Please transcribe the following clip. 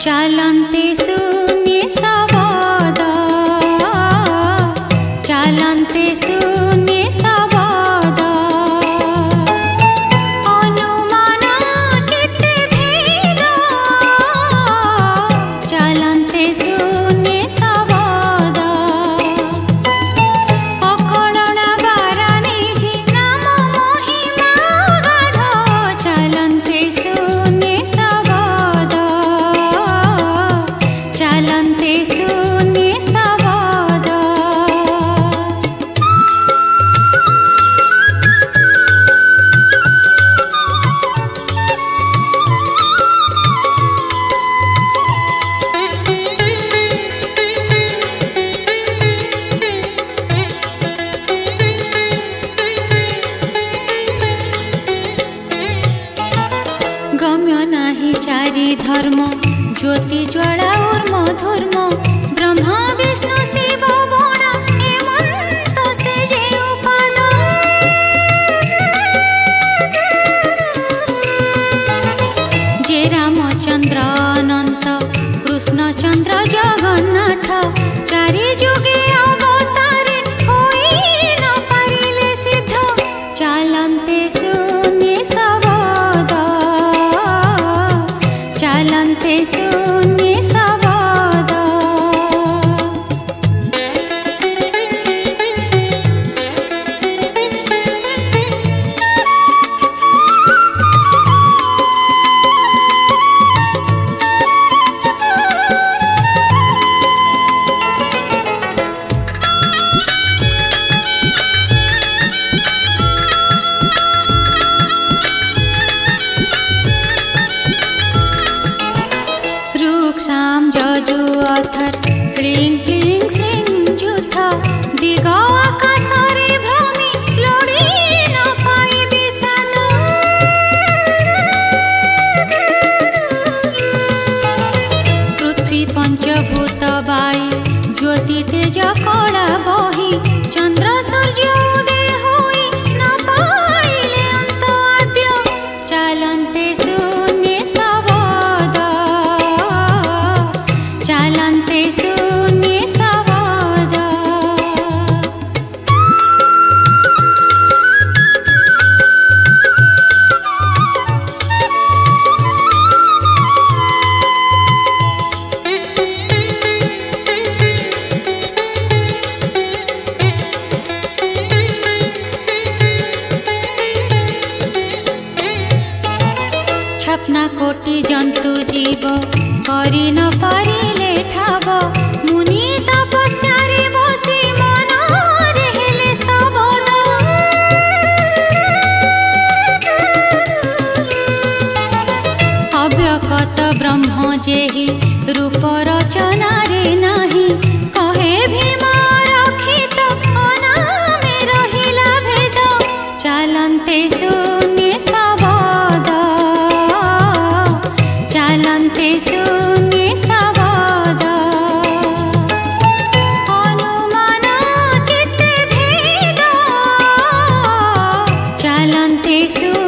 चालंते सुने सवादा, चालंते सुने सवादा, अनुमाना चित भीरा, चालंते सुने सवादा, अकलना बारा निधि नाम महिमा गाधा, चालंते सुने सवादा, चालंते सुने सवादा। गम्य नाही चारि धर्म, ज्योति ज्वाला और मधुर्म, ब्रह्मा विष्णु शिव बड़ा हेमंत से जे उपाद, जे रामचंद्र अनंत, कृष्णचंद्र जगन्नाथ, चारि जुगे अवतारे होई न पारिले सिद्ध, चालंते सुने सवादा, चालंते सुने सवादा। साम जजु अथर क्लिंग क्लिंग सिंह जुथा, दिगा आकाशरे भ्रमी लोड़ी न पाई विषाद, पृथ्वी पंचभूत बाई, ज्योति तेज कला बही, चंद्र सूर्य उदय होई न पाइले अंत आद्य, चालंते सुने सवादा, चालंते सुने सवादा। छपना कोटि जंतु जीव, करि न पारिले ठाव, मुनि तपस्यारे बसी मन रहले सबद, अव्यक्त ब्रह्म जेहि, रूप रचना रे नाही, कहे भीम रक्षित अनामे रहिला भेद, चालंते सुने सवादा, चालंते सुने सवादा। अनुमाना चित भेदा, चालंते सुने